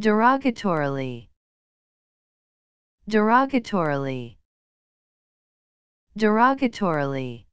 derogatorily, derogatorily, derogatorily.